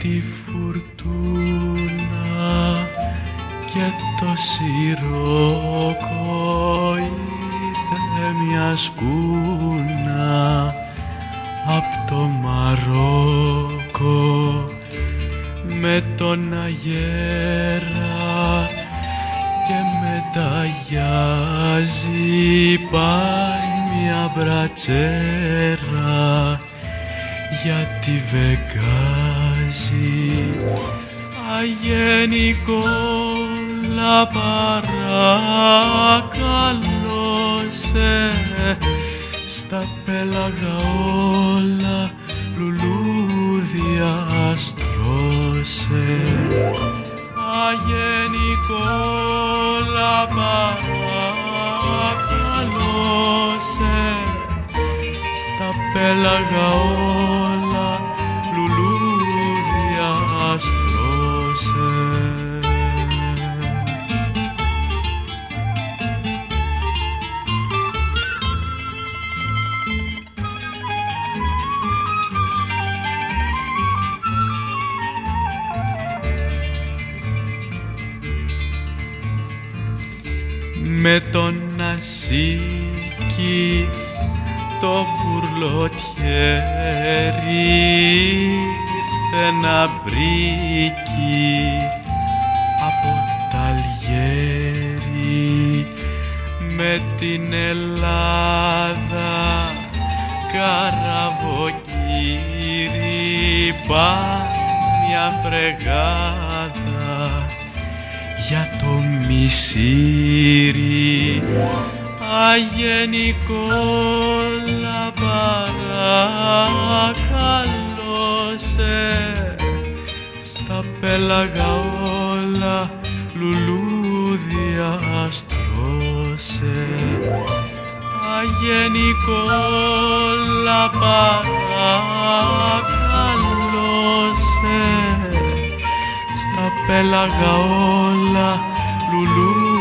τη φουρτούνα και το σιρόκο ήρθε μια σκούνα απ' το Μαρόκο με τον αγέρα και με τα γιάζι πάει μια μπρατσέρα γιατί βεγγάζει αγενικό λαπαρακαλώ σε στα πέλαγα όλα λουλούδια στρώσε αγενικό λαπαρακαλώ σε στα πέλαγα όλα λουλούδια στρώσε. Με τον Ασίκη το βουρλοτιέρι ήρθε ένα μπρίκι από τ' Αλγέρι με την Ελλάδα καραβοκύρι πάει μια φρεγάδα για το Μισήρι αγενικό λαπαρακαλώ σε στα πέλαγα όλα λουλούδια στρώσε αγενικό λαπαρακαλώ σε στα πέλαγα όλα λουλούδια